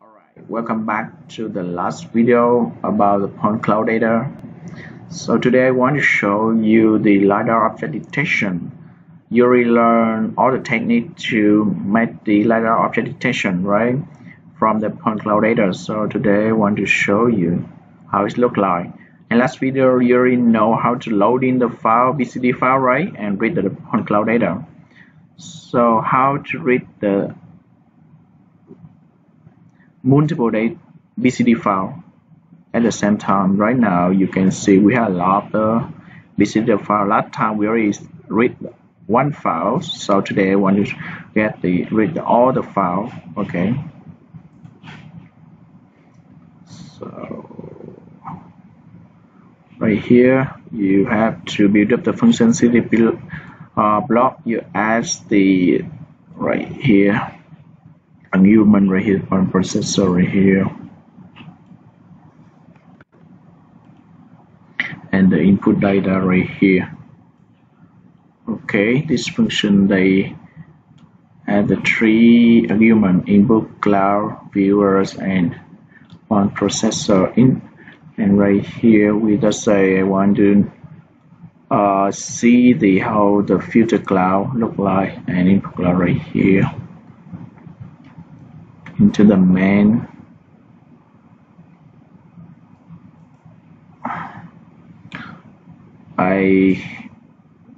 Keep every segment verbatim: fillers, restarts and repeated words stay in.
Alright, welcome back to the last video about the point cloud data. So today I want to show you the LIDAR object detection. You already learned all the technique to make the LIDAR object detection, right? From the point cloud data. So today I want to show you how it looks like. In last video, you already know how to load in the file, B C D file, right? And read the point cloud data. So how to read the multiple data B C D file at the same time. Right now you can see we have a lot of B C D file. Last time we already read one file, so today I want to get the read all the file. Okay, so right here you have to build up the function city build, uh, block. You add the right here argument right here on processor right here, and the input data right here. Okay, this function they add the three argument: input, cloud, viewers, and on processor in. And right here we just say I want to uh, see the how the filter cloud look like and input cloud right here. Into the main, I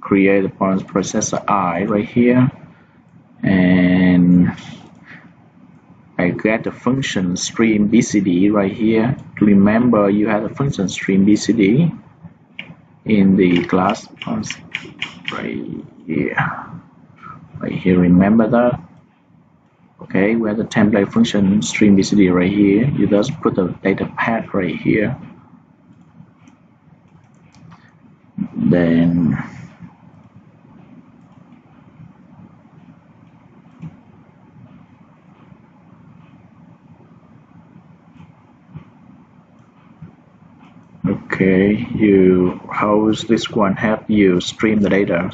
create the point processor I right here, and I get the function stream B C D right here. Remember, you have the function stream B C D in the class right here. Right here, remember that. Okay, we have the template function stream B C D right here. You just put the data path right here. Then okay, you how's this one help you stream the data.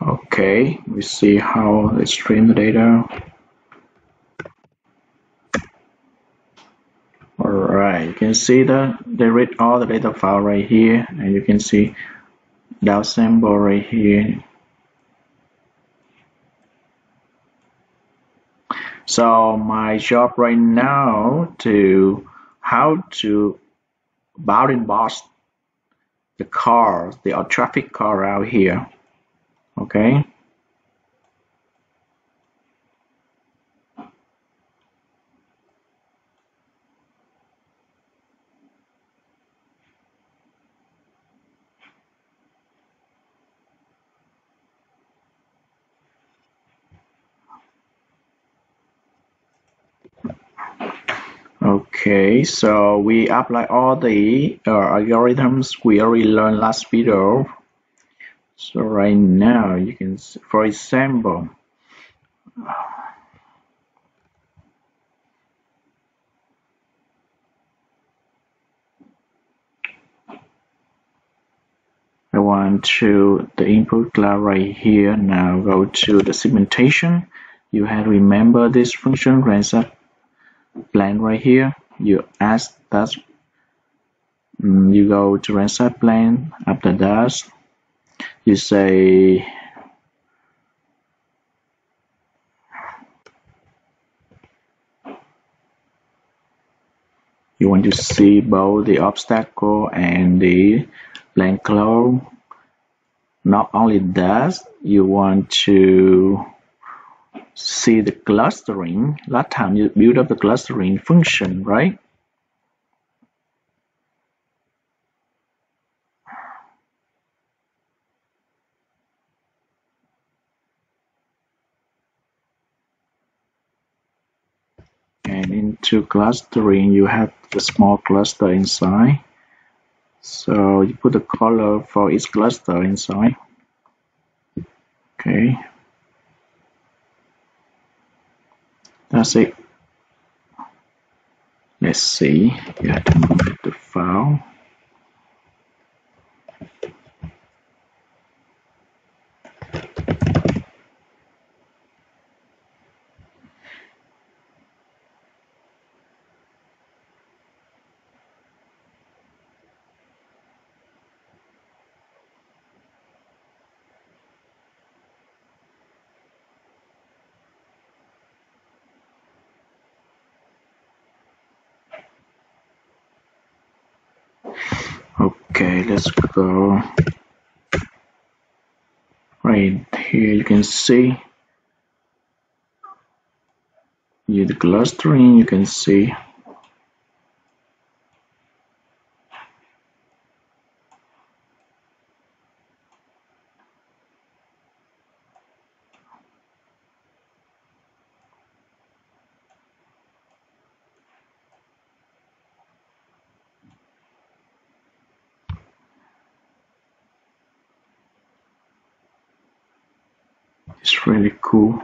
Okay, we see how they stream the data. Alright, you can see that they read all the data file right here, and you can see down sample right here. So my job right now to how to bounding box the cars, the all traffic car out here. Okay. Okay, so we apply all the uh, algorithms we already learned last video. So right now you can, for example, one to the input cloud right here. Now go to the segmentation. You have to remember this function RANSAC plane right here. You ask that um, you go to RANSAC plane. After that, you say you want to see both the obstacle and the plane cloud. Not only that, you want to see the clustering. Last time you build up the clustering function, right? And into clustering, you have the small cluster inside. So you put the color for each cluster inside. Okay. That's it. Let's see. You have to move the file. Okay, let's go right here. You can see you the clustering. You can see it's really cool.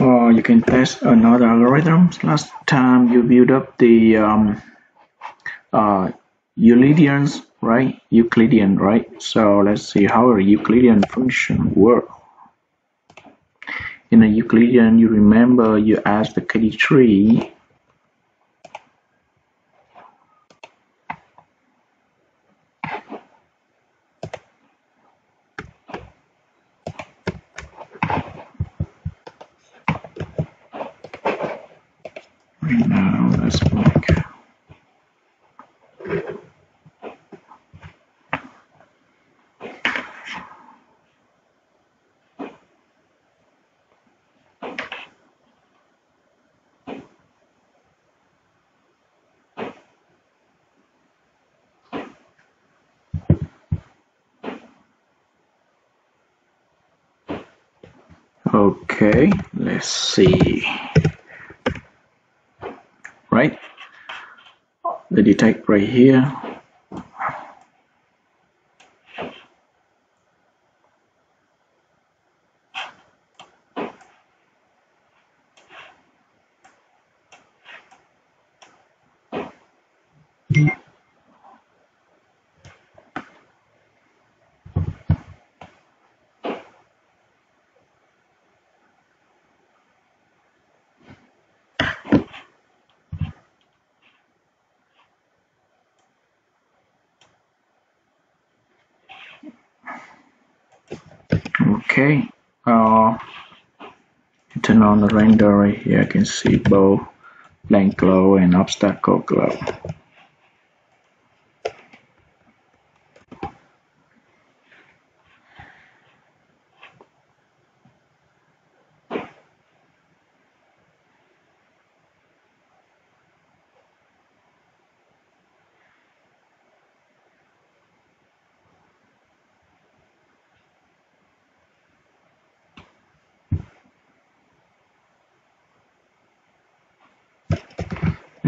Or you can test another algorithm. Last time you build up the um, uh, Euclideans, right? Euclidean, right? So let's see how a Euclidean function works. In a Euclidean, you remember you ask the K D tree. Now let's make okay. Let's see. Right, the detect right here. Okay, uh, turn on the render right here. I can see both blank glow and obstacle glow.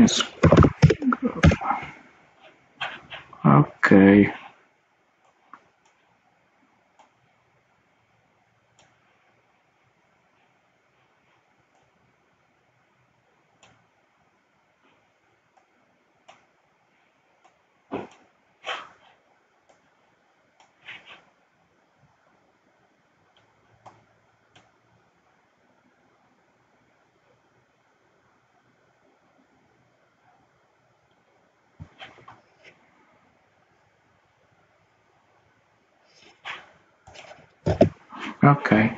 Yes. Okay. Okay.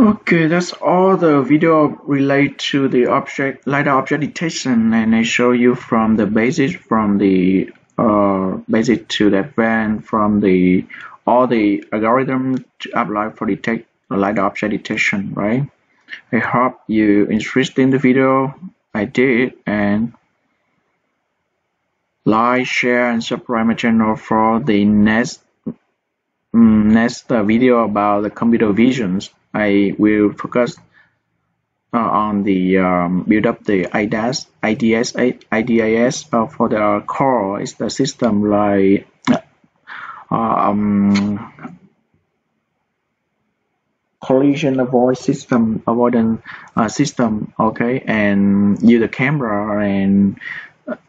Okay, that's all the video relate to the object LiDAR object detection, and I show you from the basic from the uh, basic to the advanced, from the all the algorithm to apply for detect LiDAR object detection, right? I hope you interested in the video I did, and like, share, and subscribe my channel for the next next uh, video about the computer visions. I will focus uh, on the um, build up the I D S I D S I D S uh, for the core is the system like uh, um, collision avoid system avoidance uh, system. Okay, and use the camera, and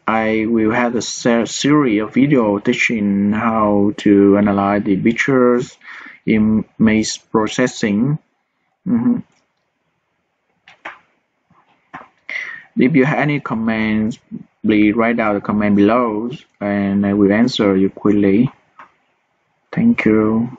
I will have a series of video teaching how to analyze the pictures, image processing. Mm-hmm. If you have any comments, please write down the comment below, and I will answer you quickly. Thank you.